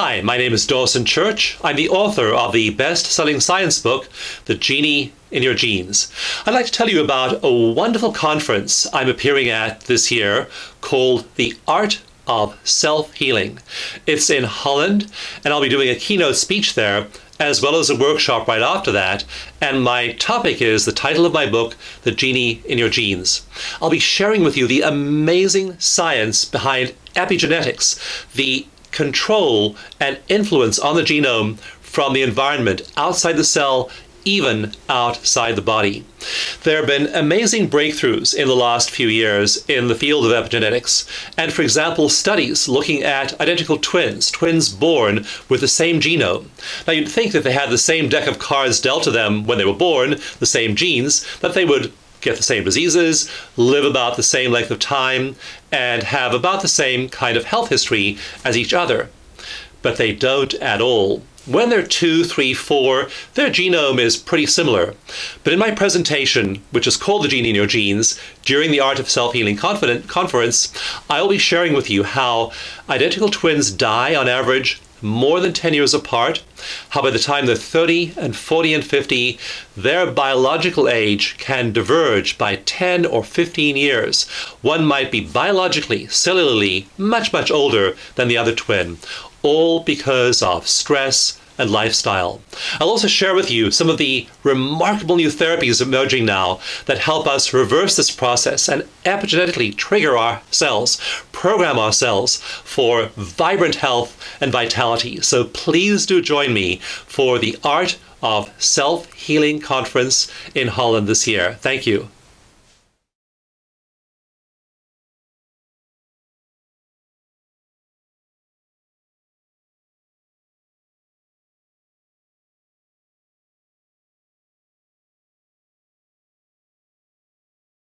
Hi, my name is Dawson Church. I'm the author of the best-selling science book, The Genie in Your Genes. I'd like to tell you about a wonderful conference I'm appearing at this year called the Art of Self-Healing. It's in Holland, and I'll be doing a keynote speech there, as well as a workshop right after that. And my topic is the title of my book, The Genie in Your Genes. I'll be sharing with you the amazing science behind epigenetics, the control and influence on the genome from the environment outside the cell, even outside the body. There have been amazing breakthroughs in the last few years in the field of epigenetics, and for example, studies looking at identical twins born with the same genome. Now, you'd think that they had the same deck of cards dealt to them when they were born, the same genes, that they would get the same diseases, live about the same length of time, and have about the same kind of health history as each other. But they don't at all. When they're 2, 3, 4, their genome is pretty similar. But in my presentation, which is called The Genie in Your Genes, during the Art of Self-Healing Conference, I will be sharing with you how identical twins die on average more than 10 years apart, how by the time they're 30 and 40 and 50, their biological age can diverge by 10 or 15 years. One might be biologically, cellularly, much, much older than the other twin, all because of stress and lifestyle. I'll also share with you some of the remarkable new therapies emerging now that help us reverse this process and epigenetically trigger our cells, program our cells for vibrant health and vitality. So please do join me for the Art of Self-Healing Conference in Holland this year. Thank you.